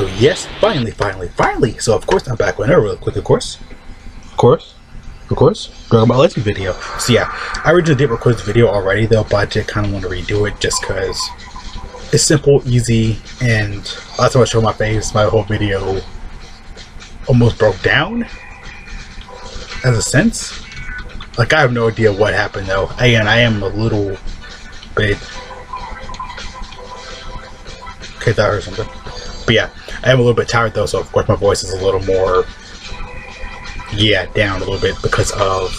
So yes, finally. So of course I'm back right now real quick, of course, Dragon Ball Legends video. So yeah, I originally did record this video already though, but I did kind of want to redo it just because it's simple, easy, and last time I showed my face, my whole video almost broke down, as a sense. Like, I have no idea what happened though. Again, I am a little bit... okay, that hurt something. But yeah, I am a little bit tired though, so of course my voice is a little more... yeah, down a little bit because of...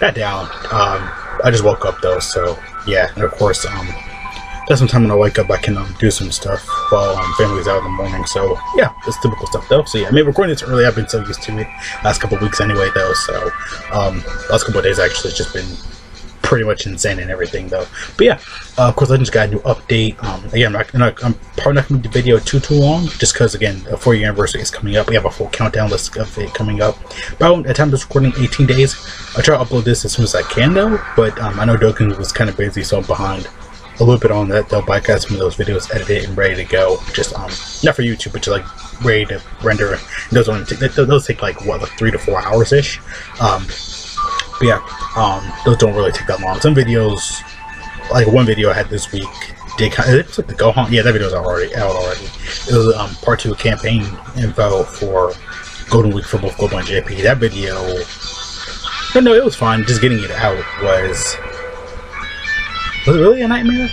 not down. I just woke up though, so yeah. And of course, that's some time when I wake up I can do some stuff while family's out in the morning. So yeah, it's typical stuff though. So yeah, I mean, recording this early, I've been so used to it last couple of weeks anyway though. So last couple of days actually it's just been pretty much insane and everything though. But yeah, of course Legends got a new update. Again, I'm probably not going to do the video too long just because again a 4-year anniversary is coming up. We have a full countdown list of it coming up. About at time of this recording 18 days. I'll try to upload this as soon as I can though, but I know Dokkan was kind of busy, so I'm behind a little bit on that though, but I got some of those videos edited and ready to go. Just not for YouTube, but just like ready to render. Those take like what, like 3 to 4 hours ish. But yeah, those don't really take that long. Some videos, like one video I had this week, did kind of, it's like the Gohunt. Yeah, that video's already out already. It was part 2 campaign info for Golden Week for both Global and JP. That video, no, it was fine. Just getting it out was. Was it really a nightmare?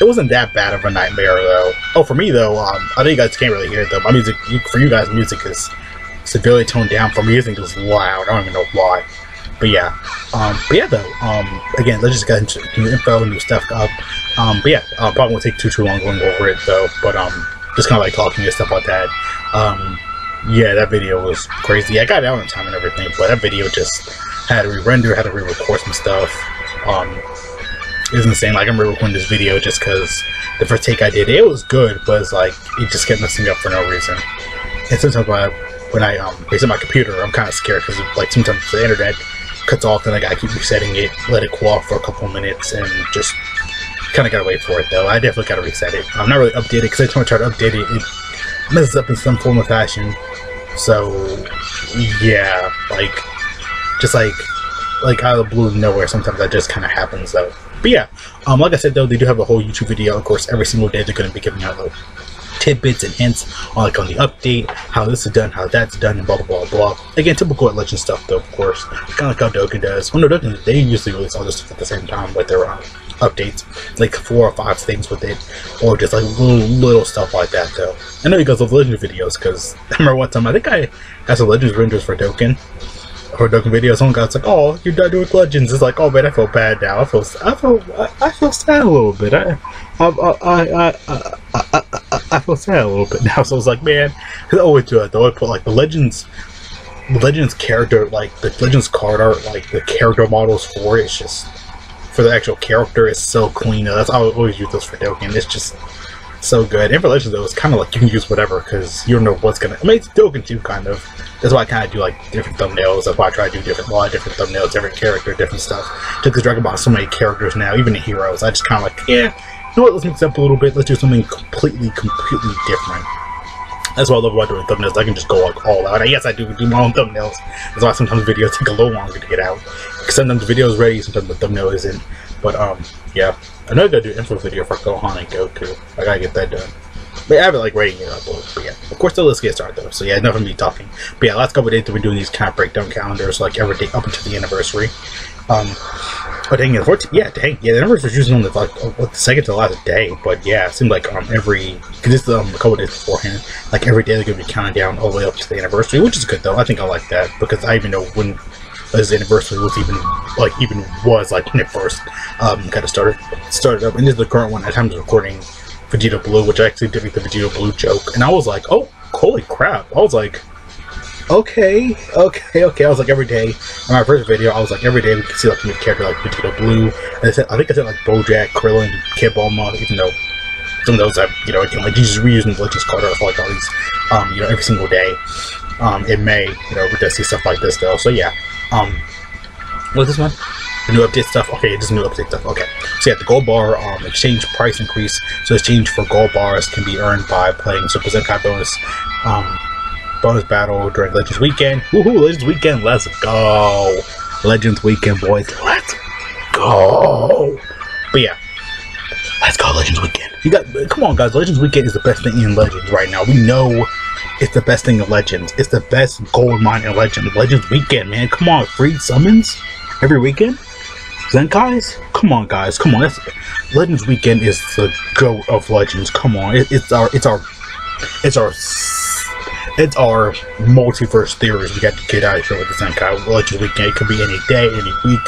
It wasn't that bad of a nightmare though. Oh, for me though, I know you guys can't really hear it though. My music, for you guys, music is severely toned down. For me, I think it was loud. I don't even know why. But yeah though, again, let's just get into new info, new stuff up. But yeah, probably won't take too long going over it though. But just kind of like talking and stuff like that. Yeah, that video was crazy. I got it out on time and everything, but that video just had to re-render, had to re-record some stuff. It's insane. Like, I'm re-recording this video just because the first take I did, it was good, but it's like it just kept messing up for no reason. And sometimes when I reset my computer, I'm kind of scared because like sometimes the internet cuts off, and like, I gotta keep resetting it, let it cool off for a couple minutes, and just kind of gotta wait for it. Though I definitely gotta reset it. I'm not really updated because every time I try to update it, it messes up in some form or fashion. So yeah, like just like out of the blue of nowhere, sometimes that just kind of happens though. But yeah, like I said though, they do have a whole YouTube video. Of course, every single day they're going to be giving out like tidbits and hints on like on the update, how this is done, how that's done, and blah blah blah blah. Again, typical Legend stuff though, of course, kind of like how Dokkan does. Well, no, Dokkan, they usually release all this stuff at the same time with their updates, like 4 or 5 things with it, or just like little stuff like that though. I know you guys love Legend videos because I remember one time I think I had some Legends renders for Dokkan. Or Dokkan videos, someone got like, oh, you're done with Legends. It's like, oh man, I feel bad now. I feel sad a little bit. I feel sad a little bit now. So I was like, man, I always do that. Though I put like the Legends character, like the Legends card art, like the character models for it. It's just for the actual character, it's so clean. That's I always use those for Dokkan. It's just so good. And for Legends though, it's kind of like you can use whatever because you don't know what's gonna. I mean, it's Dokkan too, kind of. That's why I kind of do like different thumbnails. That's why I try to do a lot of different thumbnails, different character, different stuff. Just because Dragon Ball has so many characters now, even the heroes. I just kind of like, yeah, you know what? Let's mix it up a little bit. Let's do something completely different. That's why I love about doing thumbnails. I can just go like all out. And yes, I do my own thumbnails. That's why sometimes videos take a little longer to get out. Because sometimes the video's ready, sometimes the thumbnail isn't. But yeah. I know I gotta do an info video for Gohan and Goku. I gotta get that done. But I have it like ready to upload. But yeah, of course, though, let's get started though. So yeah, enough of me talking. But yeah, last couple of days we've been doing these kind of breakdown calendars, like every day up until the anniversary. But dang, the 14th, yeah, dang, yeah, the anniversary was usually on the like the second to last day. But yeah, it seemed like every because it's a couple of days beforehand, like every day they're gonna be counting down all the way up to the anniversary, which is good though. I think I like that because I even know when this anniversary was even when it first kind of started up. And this is the current one at times of recording. Vegeta Blue, which I actually did make the Vegeta Blue joke, and I was like, oh, holy crap. I was like, okay. I was like, every day, in my first video, I was like, every day we could see like a new character like Vegeta Blue, and I think I said like Bojack, Krillin, Kid Bulma, even though some of those I've, you know, again, like, you just reusing the Legends card art for like all these, you know, every single day, in May, you know, we just see stuff like this though, so yeah, what's this one? The new update stuff. Okay, this is new update stuff. Okay, so yeah, the gold bar exchange price increase. So exchange for gold bars can be earned by playing Super Zenkai bonus battle during Legends Weekend. Woohoo! Legends Weekend, let's go! Legends Weekend, boys, let's go! But yeah, let's go Legends Weekend. You got, come on, guys. Legends Weekend is the best thing in Legends right now. We know. It's the best thing in Legends. It's the best gold mine in Legends. Legends Weekend, man. Come on, free summons every weekend. Zenkai's. Come on, guys. Come on. That's, Legends Weekend is the goat of Legends. Come on. It's our multiverse theories. We got to get out of here with the Zenkai. Legends Weekend, it could be any day, any week.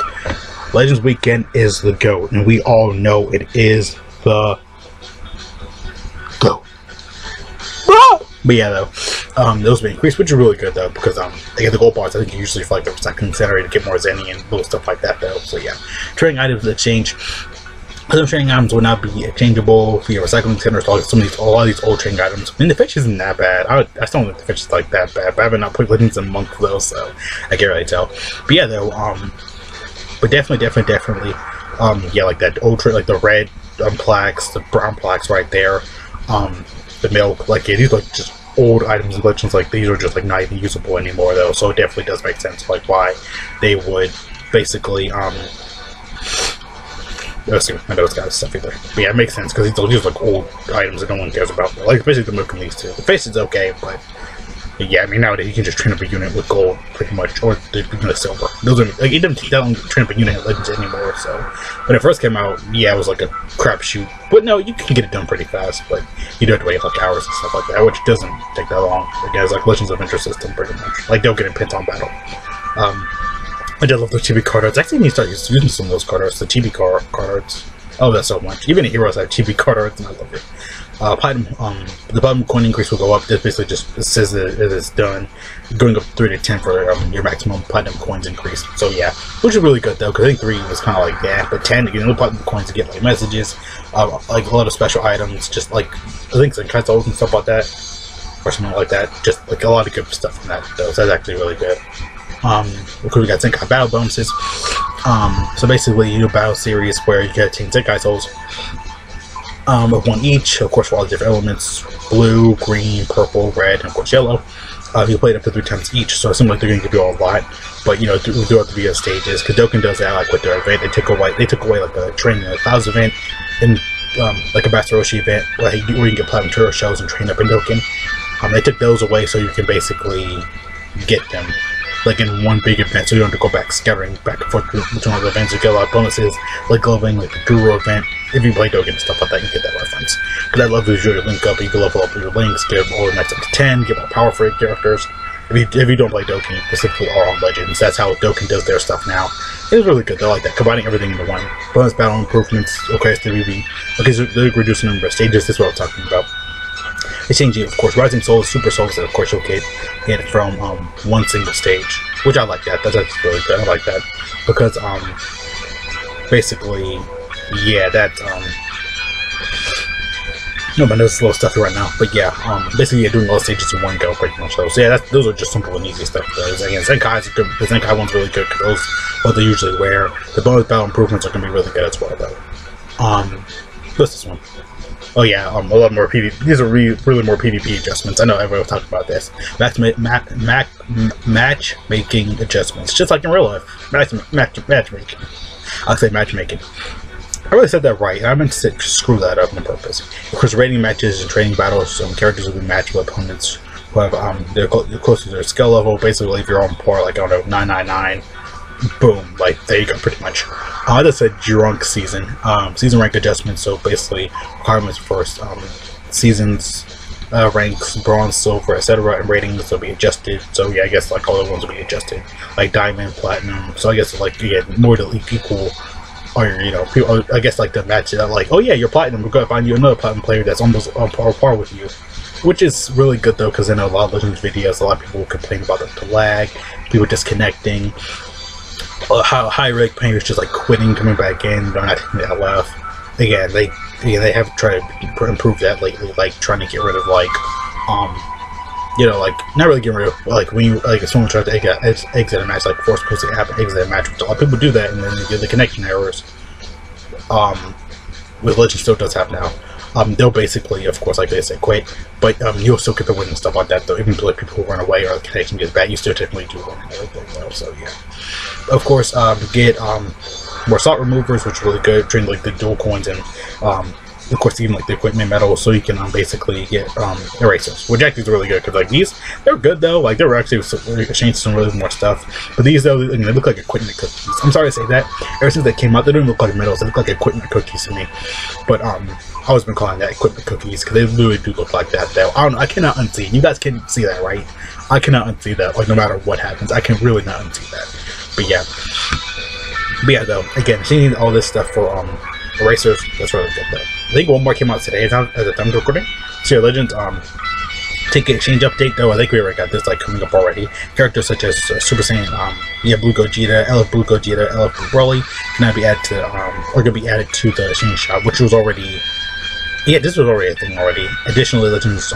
Legends Weekend is the goat, and we all know it is the goat. But yeah, though, those were increased, which are really good though, because they get the gold bars. I think usually for like the second generator to get more Zenny and little stuff like that though. So yeah, trading items exchange. Some trading items will not be exchangeable via recycling centers. Like some of these, a lot of these old trading items. I mean, the fetch isn't that bad. I still don't think the fetch is like that bad, but I haven't not played Legends in a month though, so I can't really tell. But yeah, though, but definitely, yeah, like that old trade, like the red plaques, the brown plaques right there, the milk, like yeah, these like just old items and Legends, like these are just like not even usable anymore though, so it definitely does make sense like why they would basically I know it's got stuff either, but yeah, it makes sense because these are like old items that no one cares about, like basically the milk and these two. The face is okay, but yeah, I mean nowadays you can just train up a unit with gold pretty much, or the silver. Those are like, it doesn't take that long to train up a unit at Legends anymore. So when it first came out, yeah, it was like a crapshoot. But no, you can get it done pretty fast, but you do have to wait like hours and stuff like that, which doesn't take that long. Like it's like Legends of Adventure system pretty much. Like they'll get in pins on battle. I do love those TV card arts. Actually, I need to start using some of those card arts. The TV card arts. Oh, that's so much. Even the heroes have TV card arts, and I love it. The platinum coin increase will go up. This basically just says that it is done, going up 3 to 10 for your maximum platinum coins increase. So yeah, which is really good though, because I think 3 was kind of like that, but 10 to get the platinum coins to get like messages, like a lot of special items, just like I think some kinds of and stuff like that, or something like that. Just like a lot of good stuff from that though. So that's actually really good. Because we got Zenkai battle bonuses. So basically you do a battle series where you get 10 Zenkai souls. Of one each, of course, for all the different elements, blue, green, purple, red, and of course yellow. You play it up to 3 times each, so it seems like they're going to give you a lot. But you know, throughout the video stages, Dokkan does that like with their event. They took away like a training in a 1000 event, and like a Master Roshi event where you can get platinum turtle shells and train up in Dokkan. They took those away so you can basically get them like in one big event, so you don't have to go back scattering back and forth between all the events. You get a lot of bonuses, like gloving, like the Guru event. If you play Dokkan and stuff like that, you can get that reference. But I love visual link up, you can level up your links, get all the max up to 10, get more power for your characters. If you don't play Dokkan, you specifically are on Legends. That's how Dokkan does their stuff now. It's really good, they like that, combining everything into one. Bonus battle improvements, okay, SWB. Okay, so they're reducing the number of stages, that's what I'm talking about. It's changing, of course, Rising Souls, Super Souls, and of course, you'll get it from one single stage, which I like that. That's really good. I like that because basically, yeah, that nobody knows little stuff right now, but yeah, basically, you're doing all stages in one go, pretty much. So yeah, those are just simple and easy stuff. Again, the Zenkai one's really good because those what they usually wear. The bonus battle improvements are gonna be really good as well, though. What's this one? Oh yeah, a lot more PvP. These are really more PvP adjustments. I know everyone was talking about this. Matchmaking adjustments, just like in real life. Matchmaking. I'll say matchmaking. I really said that right. I meant to screw that up on purpose. Because rating matches and training battles, characters will be matched with opponents who have they're close to their skill level. Basically, if you're on par, like I don't know, 999. Boom, like there you go, pretty much. That's a drunk season. Season rank adjustment, so basically requirements first, seasons, ranks, bronze, silver, etc., and ratings will be adjusted. So yeah, I guess like all the ones will be adjusted, like diamond, platinum. So I guess like you get more to equal, or you know, people, I guess like to match it. Like, oh yeah, you're platinum. We're gonna find you another platinum player that's almost on par with you. Which is really good though, because I know a lot of Legends videos, a lot of people complain about the lag, people disconnecting. High rank players just like quitting, coming back in, they're not taking the LF. Again, they have tried to improve that lately, like trying to get rid of like you know, like, not really getting rid of, like, when you, like, if someone tries to exit a match, like, force supposed to have exit a match, which a lot of people do that, and then they get the connection errors, which Legends still does have now. They'll basically, of course, like they say, quit, but you'll still get the win and stuff like that, though, even though, like, people who run away or the connection gets bad, you still technically do win and everything, though, so, yeah. Of course, get more salt removers, which are really good, train, like, the dual coins and, of course, even like the equipment medals, so you can basically get erasers, which actually is really good because like these, they're good though. Like they were actually exchanged some really more stuff, but these though, I mean, they look like equipment cookies. I'm sorry to say that. Ever since they came out, they don't look like medals. They look like equipment cookies to me. But I've always been calling that equipment cookies because they literally do look like that though. I don't know. I cannot unsee. You guys can see that, right? I cannot unsee that. Like no matter what happens, I can really not unsee that. But yeah. But yeah though. Again, she needs all this stuff for erasers. That's really good though. I think one more came out today at the time of recording. So, yeah, Legends, ticket exchange update, though. I think we already got this, like, coming up already. Characters such as Super Saiyan, Blue Gogeta, LF Blue Gogeta, LF Blue Broly can now be added to, or going to be added to the exchange shop, which was already, yeah, this was already a thing already. Additionally, Legends,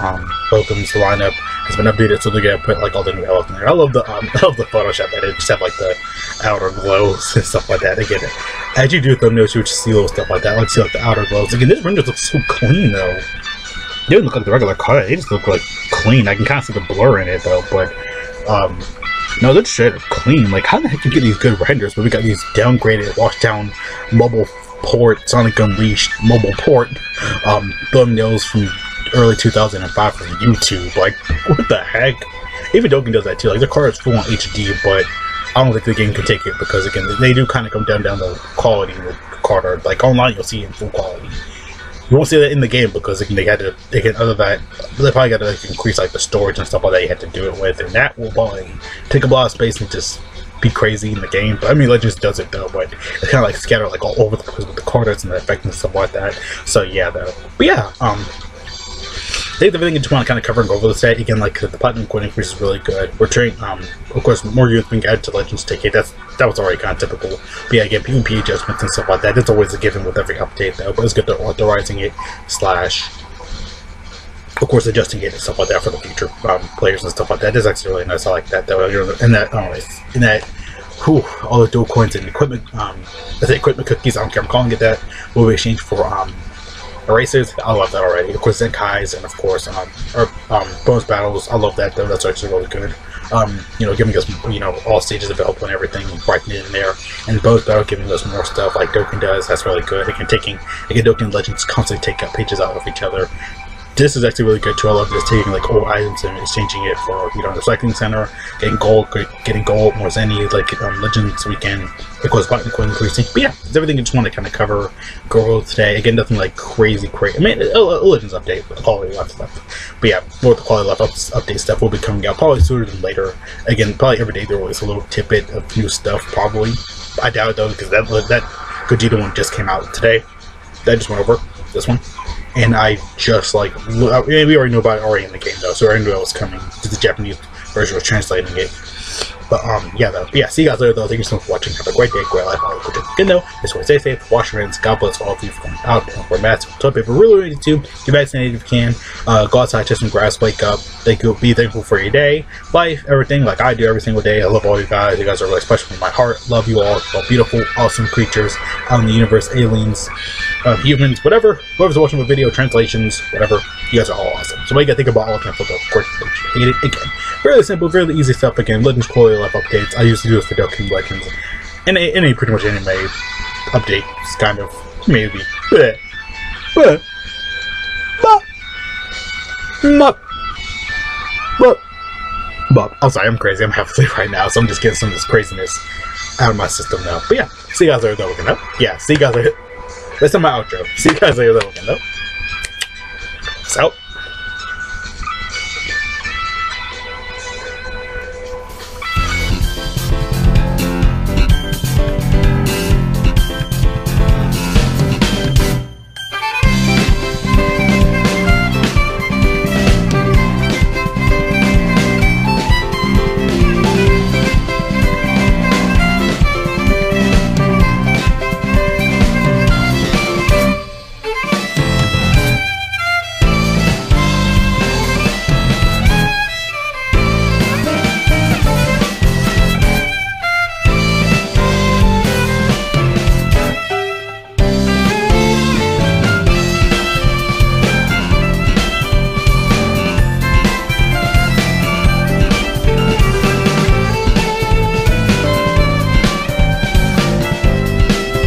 Welcome's lineup has been updated, so they're going to put, like, all the new LF in there. I love the Photoshop that it just have, like, the outer glows and stuff like that. I get it. As you do thumbnails, you would see little stuff like that. Let's see, like, the outer gloves. Again, this renders look so clean, though. They don't look like the regular color. They just look, like, clean. I can kind of see the blur in it, though, but, no, they're straight up clean. Like, how the heck do you get these good renders? But we got these downgraded, washed-down, mobile port, Sonic Unleashed, mobile port, thumbnails from early 2005 from YouTube. Like, what the heck? Even Dokkan does that, too. Like, the card is full on HD, but I don't think the game can take it because again they do kind of come down the quality with card art. Like online you'll see it in full quality. You won't see that in the game because again, they had to again other that they probably got to like, increase like the storage and stuff like that you had to do it with, and that will probably take up a lot of space and just be crazy in the game. But I mean Legends does it though, but it's kind of like scattered like all over the place with the card arts and the effects and stuff like that. So yeah though, but yeah I think the thing I just want to kind of cover and go over this day again, like the platinum coin increase is really good. We're trying, of course, more youth being added to Legends ticket. That was already kind of typical. But yeah, again, PvP adjustments and stuff like that. That's always a given with every update, though. But it's good they're authorizing it / of course, adjusting it and stuff like that for the future players and stuff like that. That's actually really nice. I like that though. And that, in that, whew, all the dual coins and equipment, I say equipment cookies. I don't care. I'm calling it that. Will be exchanged for erasers. I love that already. Of course, Zenkai's and of course, bonus battles. I love that though. That's actually really good. You know, giving us all stages available and everything, brighten it in there. And bonus battle giving us more stuff like Dokkan does. That's really good. Again, Dokkan Legends constantly take out pages out of each other. This is actually really good too. I love this, taking like old items and exchanging it for the recycling center, getting gold, more zennies, like Legends weekend. It goes back and coin increasing. But yeah, it's everything I just want to kind of cover. Girl today again, nothing like crazy. I mean, a Legends update, with quality life stuff. But yeah, more of the quality life update stuff will be coming out probably sooner than later. Again, probably every day there was a little tidbit of new stuff. Probably, I doubt it though because that Gogeta one just came out today. That just went over this one. And I just like, we already knew about it already in the game though, so I already knew it was coming because the Japanese version was translating it. But yeah though, yeah, see you guys later though, thank you so much for watching, have a great day, great life, all the good though, this way stay safe, wash your hands, God bless all of you for coming out, and wear masks, toilet paper, really ready to, get vaccinated if you can, go outside, touch some grass, wake up, be thankful for your day, life, everything, like I do every single day, I love all you guys are really special in my heart, love you all, you're all beautiful, awesome creatures out in the universe, aliens, humans, whoever's watching the video, translations, whatever, you guys are all awesome. So what you gotta think about all the time for the course you hate it again. Really simple, really easy stuff again. Legends quality life updates. I used to do this for Dokkan Legends. And any pretty much anime update is kind of maybe. I'm sorry, I'm crazy, I'm half asleep right now, so I'm just getting some of this craziness out of my system now. But yeah, see you guys later though, okay? Yeah, see you guys later. That's not my outro. See you guys later though, okay? It's out.